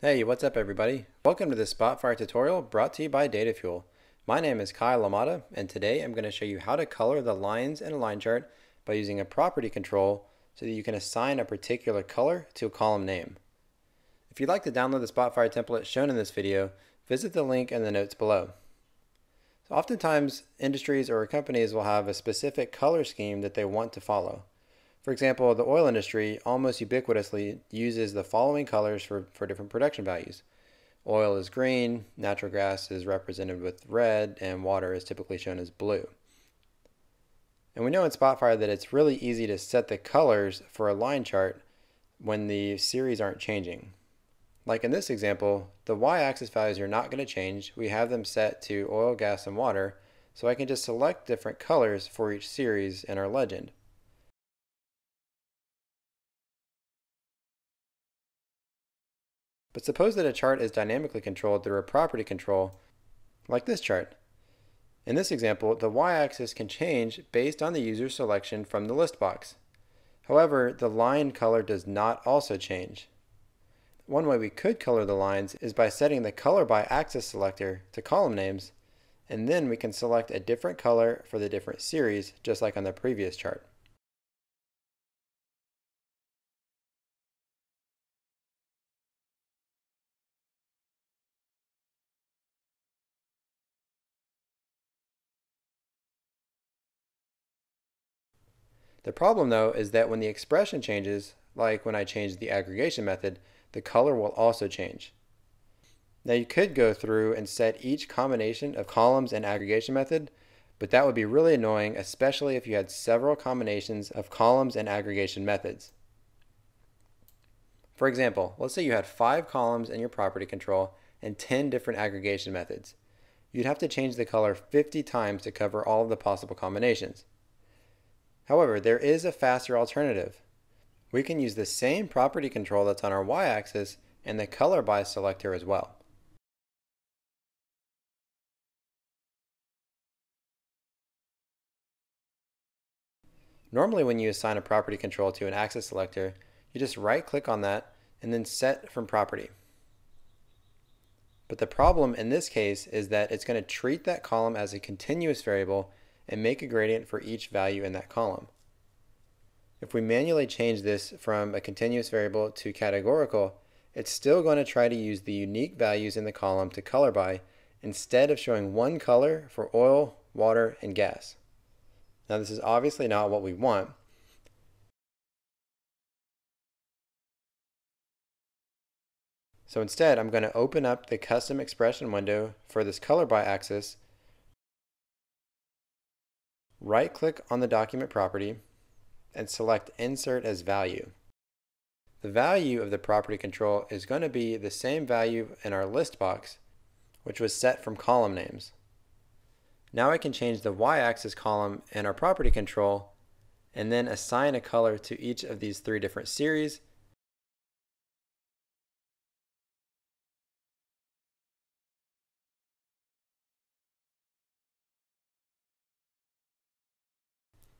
Hey, what's up everybody? Welcome to this Spotfire tutorial brought to you by DataFuel. My name is Kyle LaMotta, and today I'm going to show you how to color the lines in a line chart by using a property control so that you can assign a particular color to a column name. If you'd like to download the Spotfire template shown in this video, visit the link in the notes below. So oftentimes, industries or companies will have a specific color scheme that they want to follow. For example, the oil industry almost ubiquitously uses the following colors for different production values. Oil is green, natural gas is represented with red, and water is typically shown as blue. And we know in Spotfire that it's really easy to set the colors for a line chart when the series aren't changing. Like in this example, the y-axis values are not going to change. We have them set to oil, gas, and water, so I can just select different colors for each series in our legend. But suppose that a chart is dynamically controlled through a property control, like this chart. In this example, the y-axis can change based on the user's selection from the list box. However, the line color does not also change. One way we could color the lines is by setting the color by axis selector to column names, and then we can select a different color for the different series, just like on the previous chart. The problem, though, is that when the expression changes, like when I change the aggregation method, the color will also change. Now, you could go through and set each combination of columns and aggregation method, but that would be really annoying, especially if you had several combinations of columns and aggregation methods. For example, let's say you had 5 columns in your property control and 10 different aggregation methods. You'd have to change the color 50 times to cover all of the possible combinations. However, there is a faster alternative. We can use the same property control that's on our y-axis and the color by selector as well. Normally when you assign a property control to an axis selector, you just right-click on that and then Set from Property. But the problem in this case is that it's going to treat that column as a continuous variable and make a gradient for each value in that column. If we manually change this from a continuous variable to categorical, it's still going to try to use the unique values in the column to color by instead of showing one color for oil, water, and gas. Now this is obviously not what we want. So instead I'm going to open up the custom expression window for this color by axis, right-click on the document property, and select Insert as Value. The value of the property control is going to be the same value in our list box, which was set from column names. Now I can change the y-axis column in our property control and then assign a color to each of these 3 different series,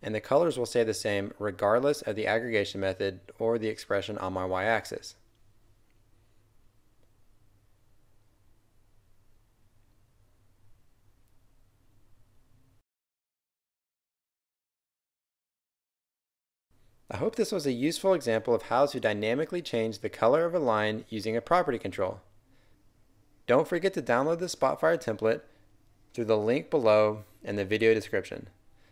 and the colors will stay the same regardless of the aggregation method or the expression on my y-axis. I hope this was a useful example of how to dynamically change the color of a line using a property control. Don't forget to download the Spotfire template through the link below in the video description.